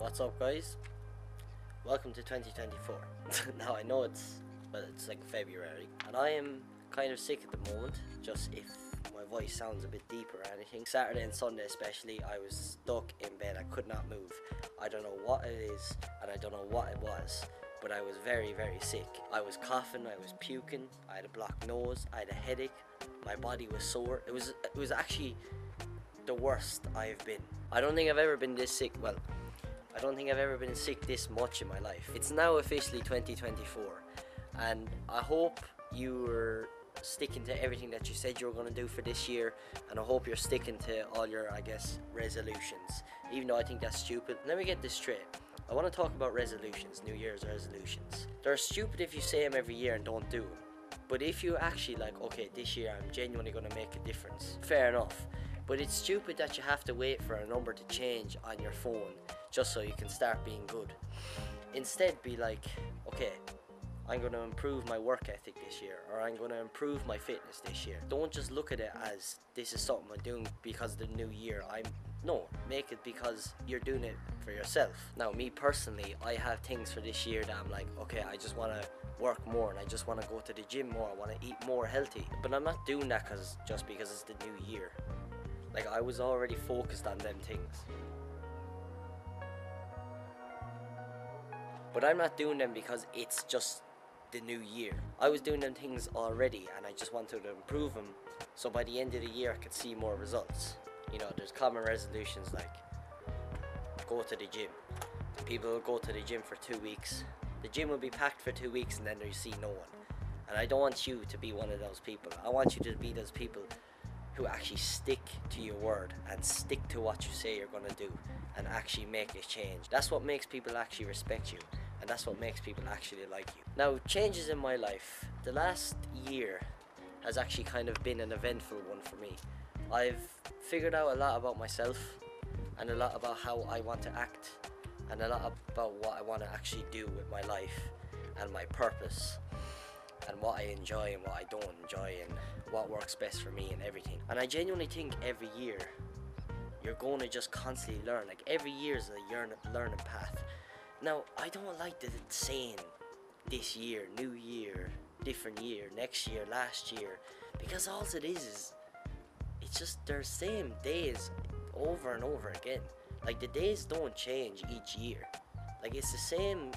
What's up, guys? Welcome to 2024. Now I know it's like February, and I am kind of sick at the moment. Just if my voice sounds a bit deep or anything. Saturday and Sunday especially, I was stuck in bed. I could not move. I don't know what it is, and I don't know what it was, but I was very, very sick. I was coughing. I was puking. I had a blocked nose. I had a headache. My body was sore. It was actually the worst I've been. I don't think I've ever been this sick. Well, I don't think I've ever been sick this much in my life. It's now officially 2024, and I hope you're sticking to everything that you said you were going to do for this year, and I hope you're sticking to all your, I guess, resolutions, even though I think that's stupid. Let me get this straight. I want to talk about resolutions, New Year's resolutions. They're stupid if you say them every year and don't do them, but if you actually like, okay, this year I'm genuinely going to make a difference, fair enough. But it's stupid that you have to wait for a number to change on your phone just so you can start being good. Instead, be like, okay, I'm going to improve my work ethic this year, or I'm going to improve my fitness this year. Don't just look at it as this is something I'm doing because of the new year. No, make it because you're doing it for yourself. Now, me personally, I have things for this year that I'm like, okay, I just want to work more, and I just want to go to the gym more. I want to eat more healthy. But I'm not doing that just because it's the new year. Like, I was already focused on them things. But I'm not doing them because it's just the new year. I was doing them things already, and I just wanted to improve them, so by the end of the year I could see more results. You know, there's common resolutions like go to the gym. People will go to the gym for 2 weeks. The gym will be packed for 2 weeks, and then you see no one. And I don't want you to be one of those people. I want you to be those people who actually stick to your word and stick to what you say you're going to do and actually make a change. That's what makes people actually respect you, and that's what makes people actually like you. Now, changes in my life. The last year has actually kind of been an eventful one for me. I've figured out a lot about myself, and a lot about how I want to act, and a lot about what I want to actually do with my life and my purpose, and what I enjoy and what I don't enjoy, and what works best for me and everything. And I genuinely think every year you're going to just constantly learn. Like, every year is a learning path. Now, I don't like the saying this year, new year, different year, next year, last year, because all it is it's just the same days over and over again. Like, the days don't change each year. Like, it's the same.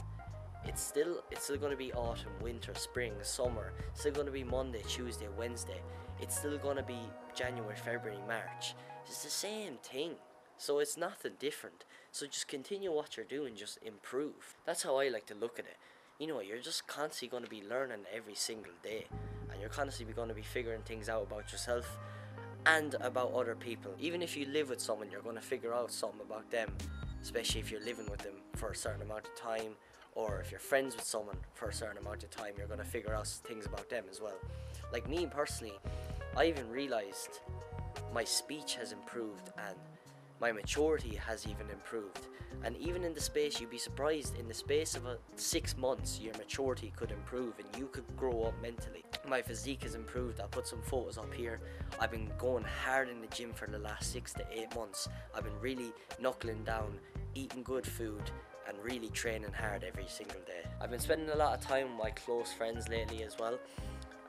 It's still going to be autumn, winter, spring, summer. It's still going to be Monday, Tuesday, Wednesday. It's still going to be January, February, March. It's the same thing. So it's nothing different. So just continue what you're doing, just improve. That's how I like to look at it. You know, you're just constantly going to be learning every single day. And you're constantly going to be figuring things out about yourself and about other people. Even if you live with someone, you're going to figure out something about them. Especially if you're living with them for a certain amount of time, or if you're friends with someone for a certain amount of time, you're going to figure out things about them as well. Like, me personally, I even realized my speech has improved, and my maturity has even improved. And even in the space, you'd be surprised, in the space of 6 months, your maturity could improve and you could grow up mentally. My physique has improved. I put some photos up here. I've been going hard in the gym for the last 6 to 8 months. I've been really knuckling down, eating good food, and really training hard every single day. I've been spending a lot of time with my close friends lately as well,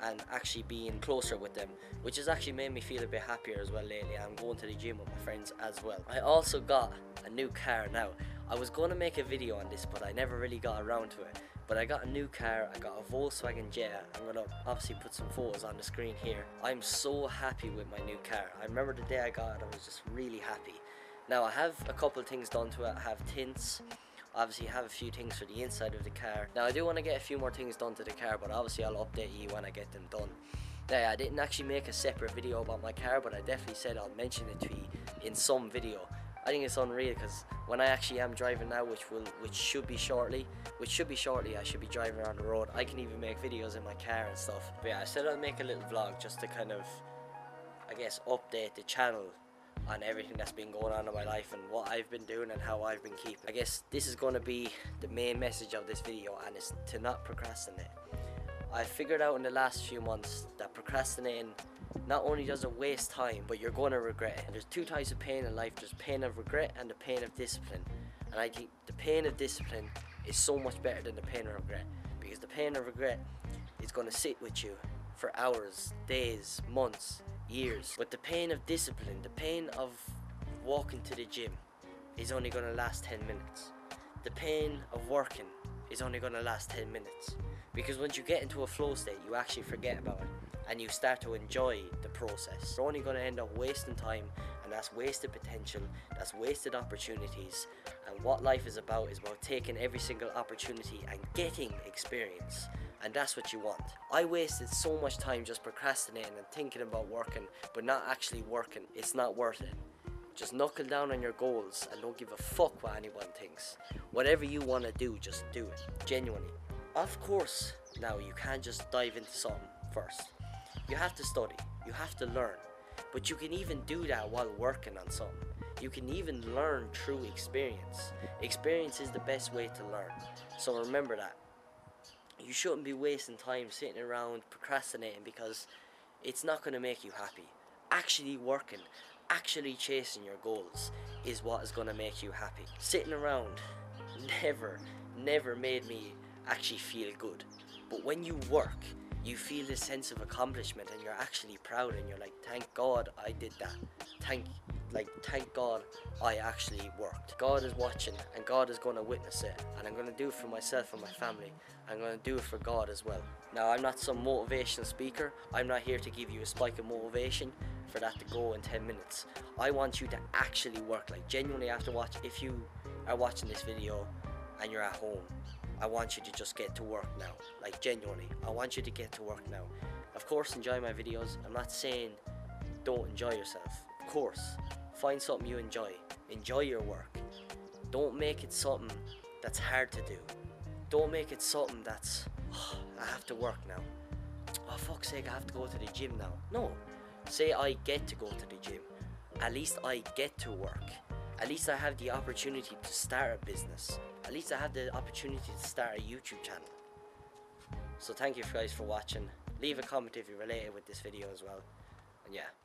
and actually being closer with them, which has actually made me feel a bit happier as well lately. I'm going to the gym with my friends as well. I also got a new car now. I was going to make a video on this, but I never really got around to it. But I got a new car. I got a Volkswagen Jetta. I'm going to obviously put some photos on the screen here. I'm so happy with my new car. I remember the day I got it, I was just really happy. Now, I have a couple things done to it. I have tints. Obviously have a few things for the inside of the car. Now, I do want to get a few more things done to the car, but obviously I'll update you when I get them done. Now, I didn't actually make a separate video about my car, but I definitely said I'll mention it to you in some video. I think it's unreal, because when I actually am driving now, which should be shortly, I should be driving around the road. I can even make videos in my car and stuff. But yeah, I said I'll make a little vlog just to kind of, I guess, update the channel on everything that's been going on in my life, and what I've been doing, and how I've been keeping. I guess this is going to be the main message of this video, and it's to not procrastinate. I figured out in the last few months that procrastinating not only does it waste time, but you're going to regret it. And there's two types of pain in life. There's pain of regret and the pain of discipline. And I think the pain of discipline is so much better than the pain of regret, because the pain of regret is going to sit with you for hours, days, months, years. But the pain of discipline, the pain of walking to the gym is only going to last 10 minutes. The pain of working is only going to last 10 minutes. Because once you get into a flow state, you actually forget about it and you start to enjoy the process. You're only going to end up wasting time, and that's wasted potential, that's wasted opportunities. And what life is about taking every single opportunity and getting experience. And that's what you want. I wasted so much time just procrastinating and thinking about working, but not actually working. It's not worth it. Just knuckle down on your goals and don't give a fuck what anyone thinks. Whatever you want to do, just do it. Genuinely. Of course, now you can't just dive into something first. You have to study, you have to learn, but you can even do that while working on something. You can even learn through experience. Experience is the best way to learn, so remember that. You shouldn't be wasting time sitting around procrastinating, because it's not going to make you happy. Actually working, actually chasing your goals is what is going to make you happy. Sitting around never made me actually feel good, but when you work, you feel this sense of accomplishment and you're actually proud and you're like, thank God I did that. Thank God I actually worked. God is watching and God is going to witness it, and I'm going to do it for myself and my family. I'm going to do it for God as well. Now, I'm not some motivational speaker. I'm not here to give you a spike of motivation for that to go in 10 minutes. I want you to actually work, like genuinely after watch. If you are watching this video and you're at home, I want you to just get to work now. Like genuinely, I want you to get to work now. Of course, enjoy my videos. I'm not saying don't enjoy yourself. Of course, find something you enjoy. Enjoy your work. Don't make it something that's hard to do. Don't make it something that's, oh, I have to work now. Oh, fuck's sake, I have to go to the gym now. No. Say I get to go to the gym. At least I get to work. At least I have the opportunity to start a business. At least I have the opportunity to start a YouTube channel. So thank you guys for watching. Leave a comment if you related with this video as well. And yeah.